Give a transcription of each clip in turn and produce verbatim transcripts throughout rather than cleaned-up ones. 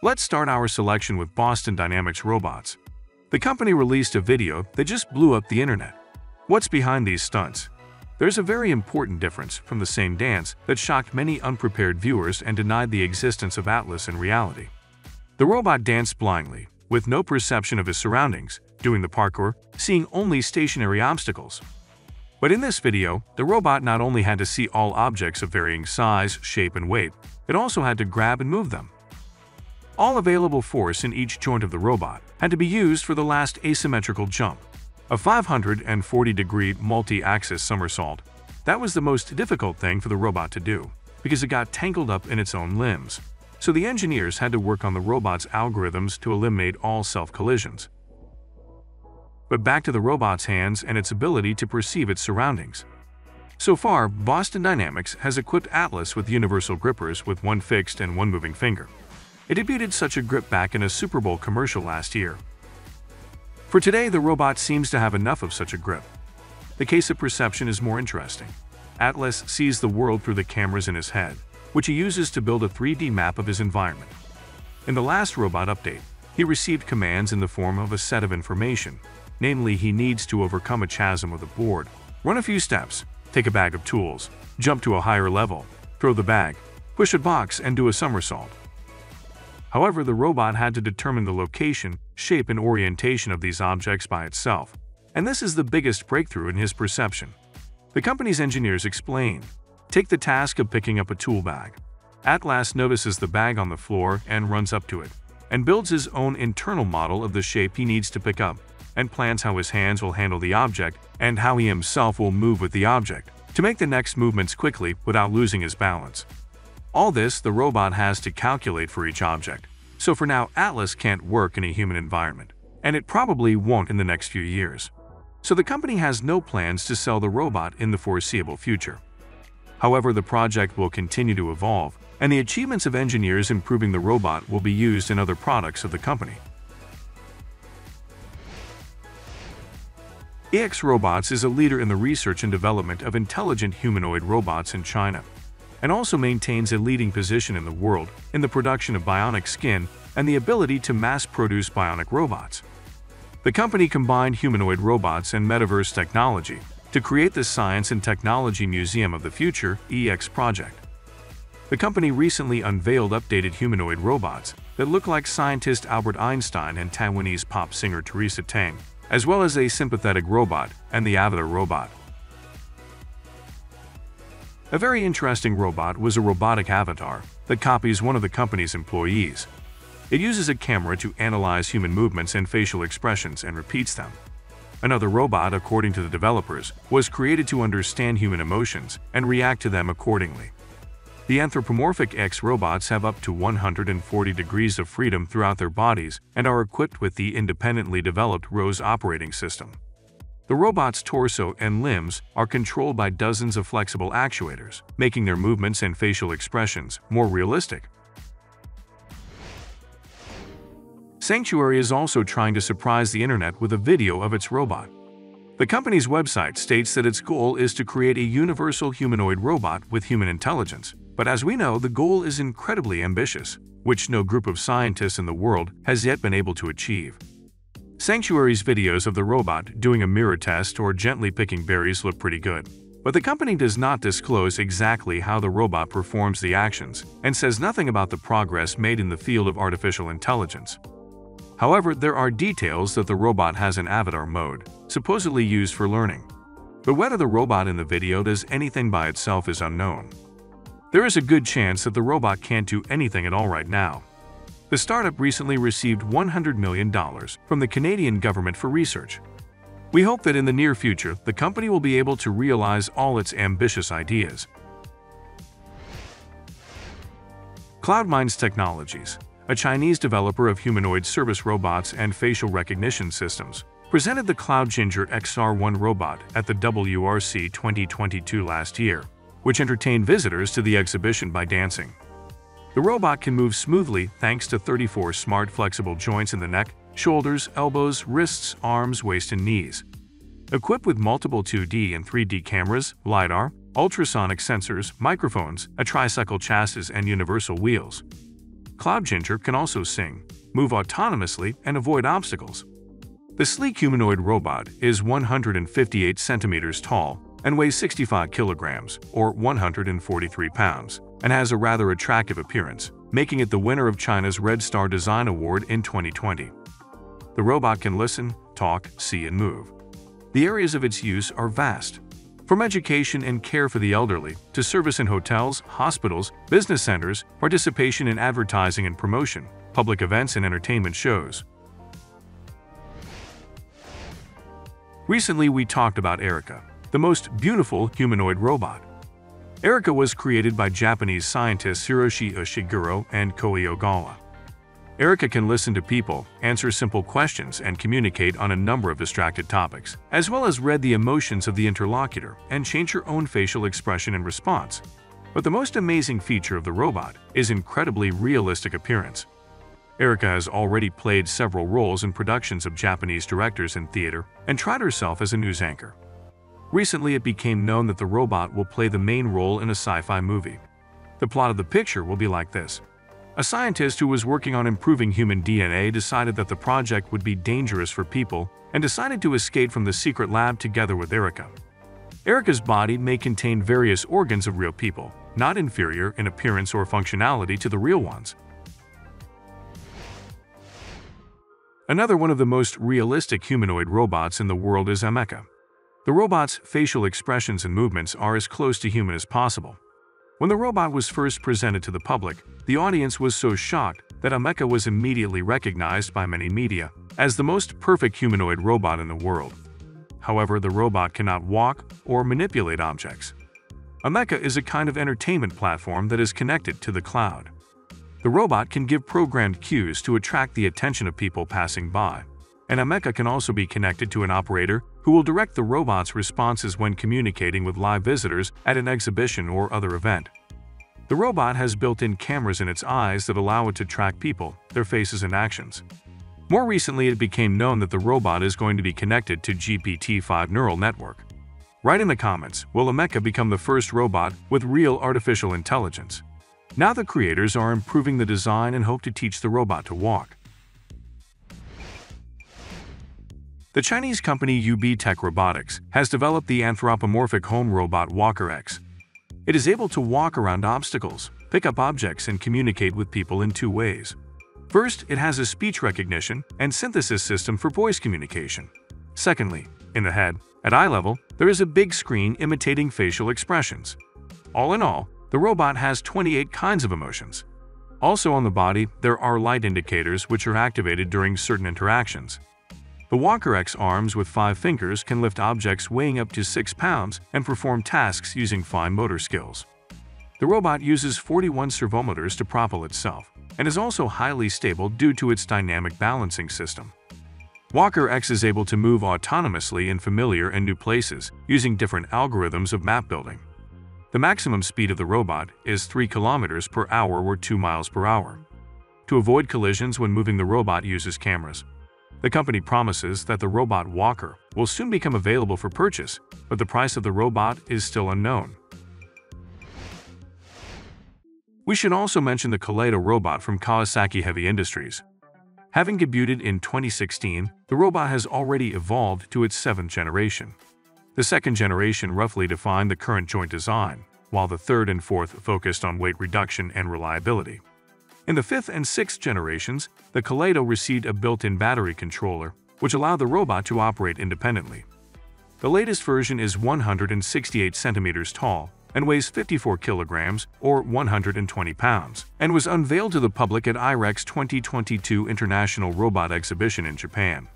Let's start our selection with Boston Dynamics robots. The company released a video that just blew up the internet. What's behind these stunts? There's a very important difference from the same dance that shocked many unprepared viewers and denied the existence of Atlas in reality. The robot danced blindly, with no perception of his surroundings, doing the parkour, seeing only stationary obstacles. But in this video, the robot not only had to see all objects of varying size, shape, and weight, it also had to grab and move them. All available force in each joint of the robot had to be used for the last asymmetrical jump, a five hundred forty degree multi-axis somersault. That was the most difficult thing for the robot to do, because it got tangled up in its own limbs. So the engineers had to work on the robot's algorithms to eliminate all self-collisions. But back to the robot's hands and its ability to perceive its surroundings. So far, Boston Dynamics has equipped Atlas with universal grippers with one fixed and one moving finger. It debuted such a grip back in a Super Bowl commercial last year. For today, the robot seems to have enough of such a grip. The case of perception is more interesting. Atlas sees the world through the cameras in his head, which he uses to build a three D map of his environment. In the last robot update, he received commands in the form of a set of information, namely he needs to overcome a chasm of the board, run a few steps, take a bag of tools, jump to a higher level, throw the bag, push a box, and do a somersault. However, the robot had to determine the location, shape, and orientation of these objects by itself, and this is the biggest breakthrough in his perception. The company's engineers explain, take the task of picking up a tool bag. Atlas notices the bag on the floor and runs up to it, and builds his own internal model of the shape he needs to pick up, and plans how his hands will handle the object and how he himself will move with the object, to make the next movements quickly without losing his balance. All this the robot has to calculate for each object, so for now Atlas can't work in a human environment, and it probably won't in the next few years. So the company has no plans to sell the robot in the foreseeable future. However, the project will continue to evolve, and the achievements of engineers improving the robot will be used in other products of the company. E X Robots is a leader in the research and development of intelligent humanoid robots in China, and also maintains a leading position in the world in the production of bionic skin and the ability to mass-produce bionic robots. The company combined humanoid robots and metaverse technology to create the Science and Technology Museum of the Future E X project. The company recently unveiled updated humanoid robots that look like scientist Albert Einstein and Taiwanese pop singer Teresa Tang, as well as a sympathetic robot and the avatar robot. A very interesting robot was a robotic avatar that copies one of the company's employees. It uses a camera to analyze human movements and facial expressions and repeats them. Another robot, according to the developers, was created to understand human emotions and react to them accordingly. The anthropomorphic E X robots have up to one hundred forty degrees of freedom throughout their bodies and are equipped with the independently developed ROSE operating system. The robot's torso and limbs are controlled by dozens of flexible actuators, making their movements and facial expressions more realistic. Sanctuary is also trying to surprise the internet with a video of its robot. The company's website states that its goal is to create a universal humanoid robot with human intelligence, but as we know, the goal is incredibly ambitious, which no group of scientists in the world has yet been able to achieve. Sanctuary's videos of the robot doing a mirror test or gently picking berries look pretty good, but the company does not disclose exactly how the robot performs the actions and says nothing about the progress made in the field of artificial intelligence. However, there are details that the robot has an avatar mode, supposedly used for learning. But whether the robot in the video does anything by itself is unknown. There is a good chance that the robot can't do anything at all right now. The startup recently received one hundred million dollars from the Canadian government for research. We hope that in the near future, the company will be able to realize all its ambitious ideas. Cloudminds Technologies, a Chinese developer of humanoid service robots and facial recognition systems, presented the Cloud Ginger X R one robot at the W R C twenty twenty-two last year, which entertained visitors to the exhibition by dancing. The robot can move smoothly thanks to thirty-four smart flexible joints in the neck, shoulders, elbows, wrists, arms, waist, and knees. Equipped with multiple two D and three D cameras, LiDAR, ultrasonic sensors, microphones, a tricycle chassis, and universal wheels. Cloud Ginger can also sing, move autonomously, and avoid obstacles. The sleek humanoid robot is one hundred fifty-eight centimeters tall and weighs sixty-five kilograms or one hundred forty-three pounds, and has a rather attractive appearance, making it the winner of China's Red Star Design Award in twenty twenty. The robot can listen, talk, see, and move. The areas of its use are vast, from education and care for the elderly to service in hotels, hospitals, business centers, participation in advertising and promotion, public events, and entertainment shows. Recently, we talked about Erica, the most beautiful humanoid robot. Erica was created by Japanese scientists Hiroshi Ishiguro and Koi Ogawa. Erica can listen to people, answer simple questions, and communicate on a number of distracted topics, as well as read the emotions of the interlocutor and change her own facial expression in response. But the most amazing feature of the robot is incredibly realistic appearance. Erica has already played several roles in productions of Japanese directors in theater and tried herself as a news anchor. Recently, it became known that the robot will play the main role in a sci-fi movie. The plot of the picture will be like this. A scientist who was working on improving human D N A decided that the project would be dangerous for people and decided to escape from the secret lab together with Erica. Erica's body may contain various organs of real people, not inferior in appearance or functionality to the real ones. Another one of the most realistic humanoid robots in the world is Ameca. The robot's facial expressions and movements are as close to human as possible. When the robot was first presented to the public, the audience was so shocked that Ameca was immediately recognized by many media as the most perfect humanoid robot in the world. However, the robot cannot walk or manipulate objects. Ameca is a kind of entertainment platform that is connected to the cloud. The robot can give programmed cues to attract the attention of people passing by, and Ameca can also be connected to an operator who will direct the robot's responses when communicating with live visitors at an exhibition or other event. The robot has built-in cameras in its eyes that allow it to track people, their faces, and actions. More recently, it became known that the robot is going to be connected to G P T five neural network. Write in the comments, will Ameca become the first robot with real artificial intelligence? Now the creators are improving the design and hope to teach the robot to walk. The Chinese company U B Tech Robotics has developed the anthropomorphic home robot Walker X. It is able to walk around obstacles, pick up objects, and communicate with people in two ways. First, it has a speech recognition and synthesis system for voice communication. Secondly, in the head, at eye level, there is a big screen imitating facial expressions. All in all, the robot has twenty-eight kinds of emotions. Also on the body, there are light indicators which are activated during certain interactions. The Walker X arms with five fingers can lift objects weighing up to six pounds and perform tasks using fine motor skills. The robot uses forty-one servomotors to propel itself and is also highly stable due to its dynamic balancing system. Walker X is able to move autonomously in familiar and new places using different algorithms of map building. The maximum speed of the robot is three kilometers per hour or two miles per hour. To avoid collisions when moving, the robot uses cameras. The company promises that the robot Walker will soon become available for purchase, but the price of the robot is still unknown. We should also mention the Kaleido robot from Kawasaki Heavy Industries. Having debuted in twenty sixteen, the robot has already evolved to its seventh generation. The second generation roughly defined the current joint design, while the third and fourth focused on weight reduction and reliability. In the fifth and sixth generations, the Kaleido received a built-in battery controller, which allowed the robot to operate independently. The latest version is one hundred sixty-eight centimeters tall and weighs fifty-four kilograms or one hundred twenty pounds, and was unveiled to the public at I R E X twenty twenty-two International Robot Exhibition in Japan.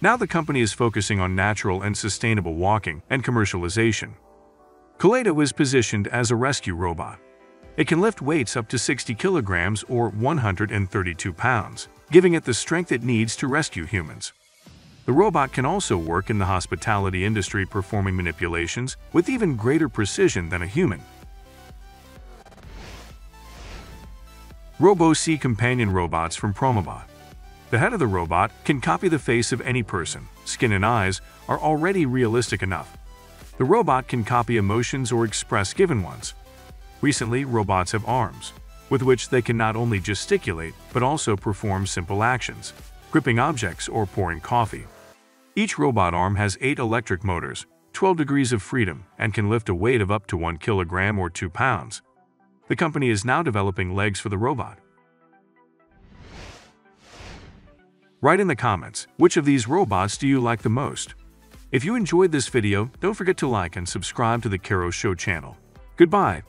Now the company is focusing on natural and sustainable walking and commercialization. Kaleido is positioned as a rescue robot. It can lift weights up to sixty kilograms or one hundred thirty-two pounds, giving it the strength it needs to rescue humans. The robot can also work in the hospitality industry, performing manipulations with even greater precision than a human. Robo-C companion robots from Promobot. The head of the robot can copy the face of any person. Skin and eyes are already realistic enough. The robot can copy emotions or express given ones. Recently, robots have arms, with which they can not only gesticulate but also perform simple actions, gripping objects or pouring coffee. Each robot arm has eight electric motors, twelve degrees of freedom, and can lift a weight of up to one kilogram or two pounds. The company is now developing legs for the robot. Write in the comments, which of these robots do you like the most? If you enjoyed this video, don't forget to like and subscribe to the Carros Show channel. Goodbye!